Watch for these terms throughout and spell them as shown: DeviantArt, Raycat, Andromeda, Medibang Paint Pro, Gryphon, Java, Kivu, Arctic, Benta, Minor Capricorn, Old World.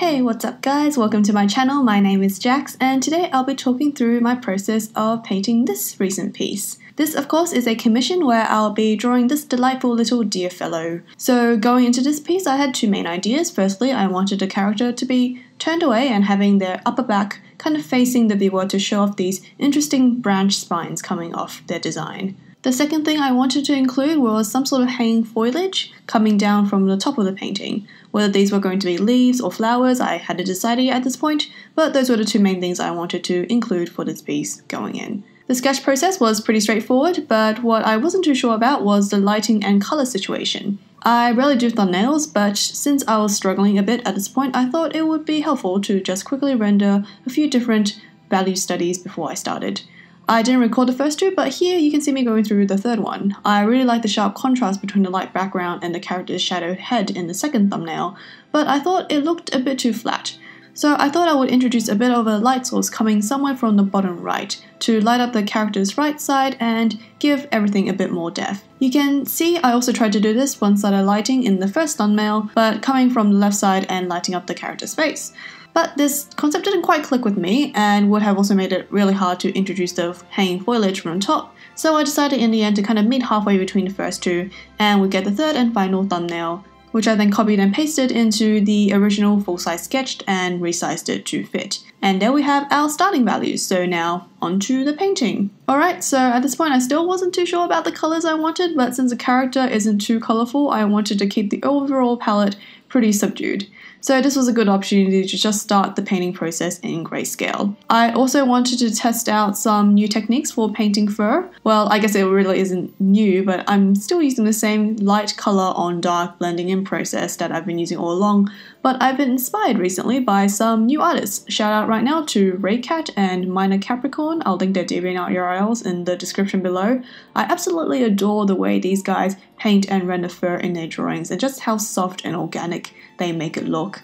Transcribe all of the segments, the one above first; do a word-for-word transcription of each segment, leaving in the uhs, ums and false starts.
Hey, what's up guys? Welcome to my channel. My name is Jax and today I'll be talking through my process of painting this recent piece. This of course is a commission where I'll be drawing this delightful little dear fellow. So going into this piece I had two main ideas. Firstly, I wanted a character to be turned away and having their upper back kind of facing the viewer to show off these interesting branch spines coming off their design. The second thing I wanted to include was some sort of hanging foliage coming down from the top of the painting. Whether these were going to be leaves or flowers, I hadn't decided at this point, but those were the two main things I wanted to include for this piece going in. The sketch process was pretty straightforward, but what I wasn't too sure about was the lighting and colour situation. I rarely do thumbnails, but since I was struggling a bit at this point, I thought it would be helpful to just quickly render a few different value studies before I started. I didn't record the first two, but here you can see me going through the third one. I really like the sharp contrast between the light background and the character's shadowed head in the second thumbnail, but I thought it looked a bit too flat. So I thought I would introduce a bit of a light source coming somewhere from the bottom right to light up the character's right side and give everything a bit more depth. You can see I also tried to do this one-sided lighting in the first thumbnail, but coming from the left side and lighting up the character's face. But this concept didn't quite click with me and would have also made it really hard to introduce the hanging foliage from the top, so I decided in the end to kind of meet halfway between the first two and would get the third and final thumbnail, which I then copied and pasted into the original full-size sketch and resized it to fit. And there we have our starting values, so now onto the painting. Alright, so at this point I still wasn't too sure about the colours I wanted, but since the character isn't too colourful, I wanted to keep the overall palette pretty subdued. So this was a good opportunity to just start the painting process in grayscale. I also wanted to test out some new techniques for painting fur. Well, I guess it really isn't new, but I'm still using the same light color on dark blending in process that I've been using all along, but I've been inspired recently by some new artists. Shout out right now to Raycat and Minor Capricorn. I'll link their DeviantArt U R Ls in the description below. I absolutely adore the way these guys paint and render fur in their drawings and just how soft and organic they make it look.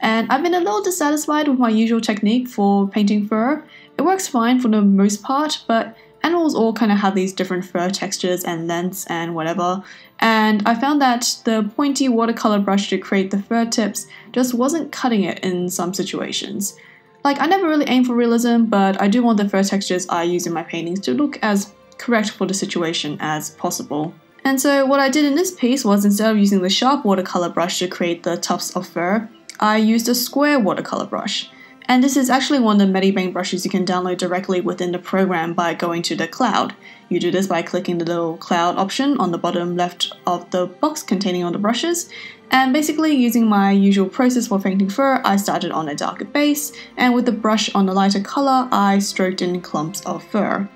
And I've been a little dissatisfied with my usual technique for painting fur. It works fine for the most part, but animals all kind of have these different fur textures and lengths and whatever, and I found that the pointy watercolor brush to create the fur tips just wasn't cutting it in some situations. Like, I never really aim for realism, but I do want the fur textures I use in my paintings to look as correct for the situation as possible. And so what I did in this piece was, instead of using the sharp watercolor brush to create the tufts of fur, I used a square watercolor brush. And this is actually one of the Medibang brushes you can download directly within the program by going to the cloud. You do this by clicking the little cloud option on the bottom left of the box containing all the brushes. And basically, using my usual process for painting fur, I started on a darker base, and with the brush on the lighter color, I stroked in clumps of fur.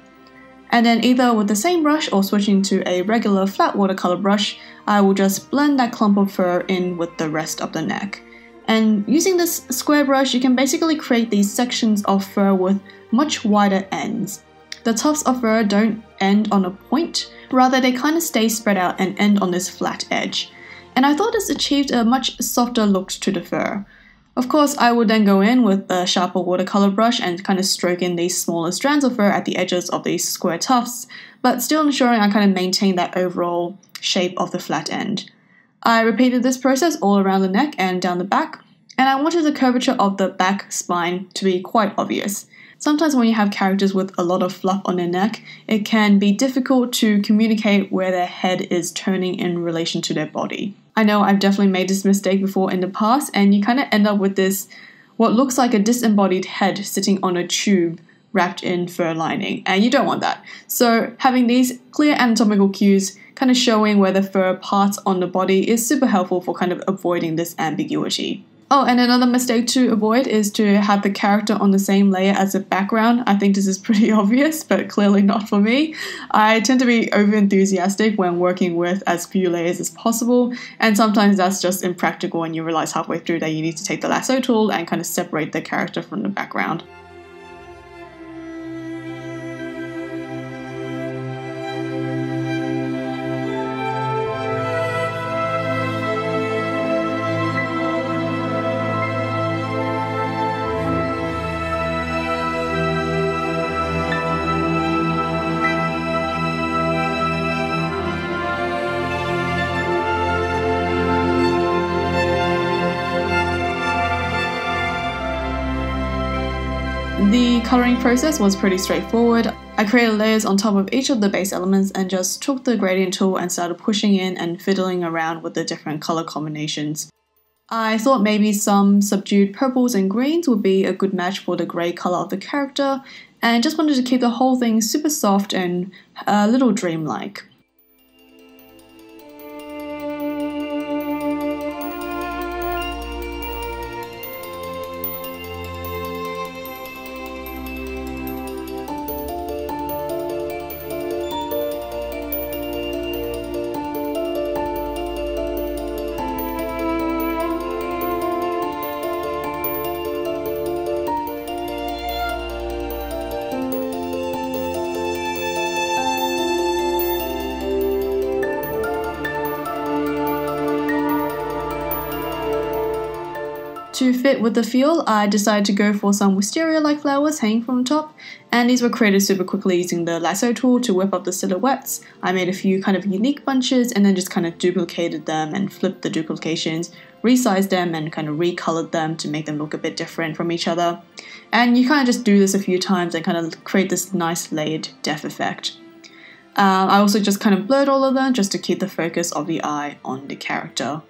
And then either with the same brush or switching to a regular flat watercolor brush, I will just blend that clump of fur in with the rest of the neck. And using this square brush, you can basically create these sections of fur with much wider ends. The tufts of fur don't end on a point, rather they kind of stay spread out and end on this flat edge. And I thought this achieved a much softer look to the fur. Of course, I would then go in with a sharper watercolor brush and kind of stroke in these smaller strands of fur at the edges of these square tufts, but still ensuring I kind of maintain that overall shape of the flat end. I repeated this process all around the neck and down the back, and I wanted the curvature of the back spine to be quite obvious. Sometimes when you have characters with a lot of fluff on their neck, it can be difficult to communicate where their head is turning in relation to their body. I know I've definitely made this mistake before in the past, and you kind of end up with this, what looks like a disembodied head sitting on a tube wrapped in fur lining, and you don't want that. So having these clear anatomical cues kind of showing where the fur parts on the body is super helpful for kind of avoiding this ambiguity. Oh, and another mistake to avoid is to have the character on the same layer as the background. I think this is pretty obvious, but clearly not for me. I tend to be over-enthusiastic when working with as few layers as possible, and sometimes that's just impractical and you realize halfway through that you need to take the lasso tool and kind of separate the character from the background. The colouring process was pretty straightforward. I created layers on top of each of the base elements and just took the gradient tool and started pushing in and fiddling around with the different colour combinations. I thought maybe some subdued purples and greens would be a good match for the grey colour of the character, and just wanted to keep the whole thing super soft and a little dreamlike. To fit with the feel, I decided to go for some wisteria-like flowers hanging from the top, and these were created super quickly using the lasso tool to whip up the silhouettes. I made a few kind of unique bunches and then just kind of duplicated them and flipped the duplications, resized them and kind of recolored them to make them look a bit different from each other. And you kind of just do this a few times and kind of create this nice layered depth effect. Um, I also just kind of blurred all of them just to keep the focus of the eye on the character.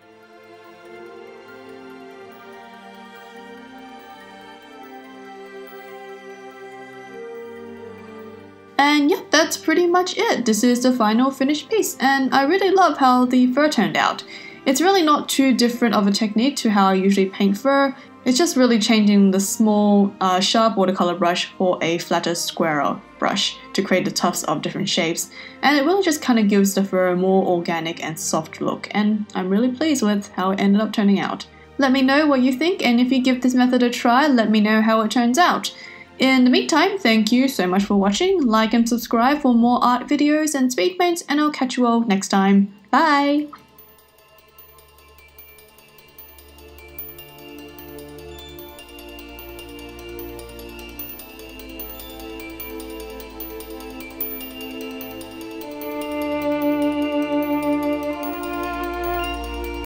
And yeah, that's pretty much it. This is the final finished piece, and I really love how the fur turned out. It's really not too different of a technique to how I usually paint fur. It's just really changing the small, uh, sharp watercolor brush for a flatter, squarer brush to create the tufts of different shapes. And it really just kind of gives the fur a more organic and soft look, and I'm really pleased with how it ended up turning out. Let me know what you think, and if you give this method a try, let me know how it turns out. In the meantime, thank you so much for watching, like and subscribe for more art videos and speed paints, and I'll catch you all next time. Bye!